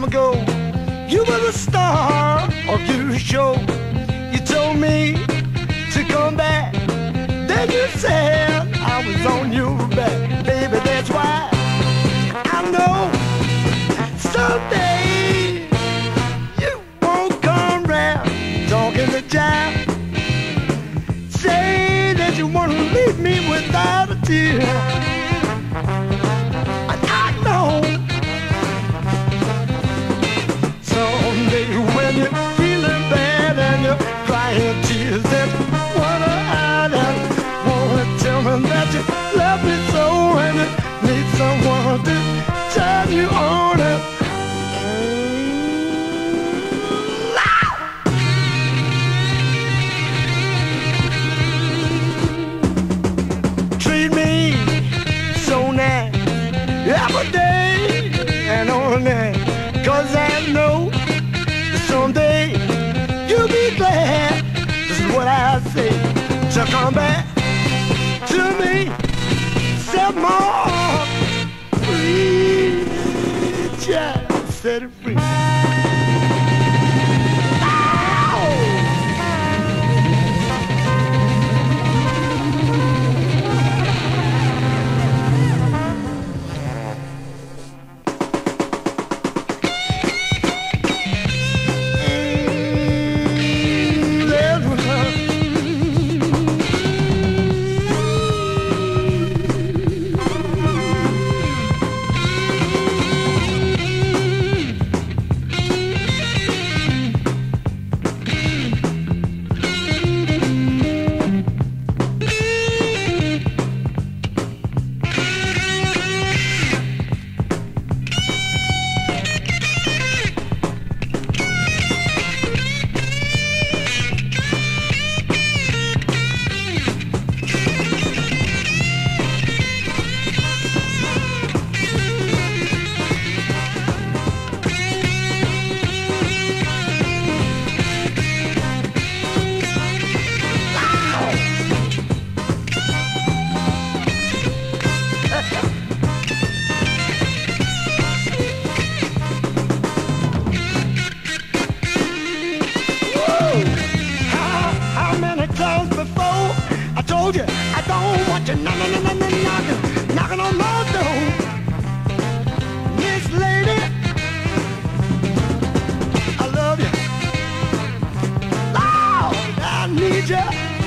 time ago. You were the star of your show. You told me to come back, then you said I was on your back. Baby, that's why I know someday you won't come round talking to Jack, saying that you want to leave me without a tear. Love me so, and it needs someone to turn you on it. Treat me so nice every day and all night, 'cause I know that someday you'll be glad. This is what I say, so come back to me, set my heart free, Jack, set it free. I don't want you knocking on my door. Miss lady, I love you. Lord, I need you.